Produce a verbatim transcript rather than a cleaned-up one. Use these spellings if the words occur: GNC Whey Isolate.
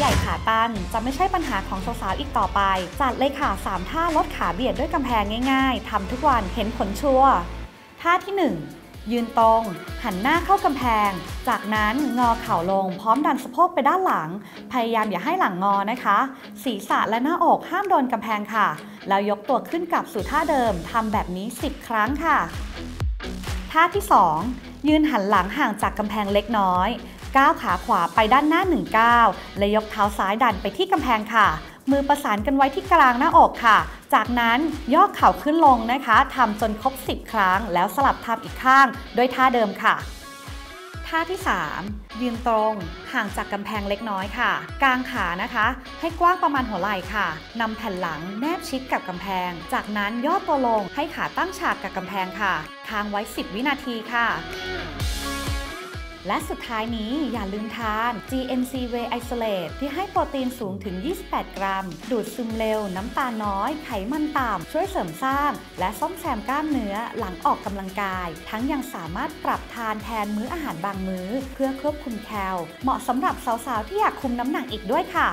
ใหญ่ขาตันจะไม่ใช่ปัญหาของสาวๆอีกต่อไปจัดเลยค่ะสามท่าลดขาเบียดด้วยกำแพงง่ายๆทำทุกวันเห็นผลชัวร์ท่าที่หนึ่งยืนตรงหันหน้าเข้ากำแพงจากนั้นงอเข่าลงพร้อมดันสะโพกไปด้านหลังพยายามอย่าให้หลังงอนะคะศีรษะและหน้าอกห้ามโดนกำแพงค่ะแล้วยกตัวขึ้นกลับสู่ท่าเดิมทำแบบนี้สิบครั้งค่ะท่าที่สองยืนหันหลังห่างจากกำแพงเล็กน้อยก้าวขาขวาไปด้านหน้าหนึ่งก้าวและยกเท้าซ้ายดันไปที่กำแพงค่ะมือประสานกันไว้ที่กลางหน้าอกค่ะจากนั้นย่อเข่าขึ้นลงนะคะทำจนครบสิบครั้งแล้วสลับทำอีกข้างด้วยท่าเดิมค่ะท่าที่สามยืนตรงห่างจากกำแพงเล็กน้อยค่ะกางขานะคะให้กว้างประมาณหัวไหล่ค่ะนำแผ่นหลังแนบชิดกับกำแพงจากนั้นย่อตัวลงให้ขาตั้งฉากกับกำแพงค่ะค้างไว้สิบวินาทีค่ะและสุดท้ายนี้อย่าลืมทาน จี เอ็น ซี Whey Isolate ที่ให้โปรตีนสูงถึงยี่สิบแปดกรัมดูดซึมเร็วน้ำตาลน้อยไขมันต่ำช่วยเสริมสร้างและซ่อมแซมกล้ามเนื้อหลังออกกำลังกายทั้งยังสามารถปรับทานแทนมื้ออาหารบางมื้อเพื่อควบคุมแคลเหมาะสำหรับสาวๆที่อยากคุมน้ำหนักอีกด้วยค่ะ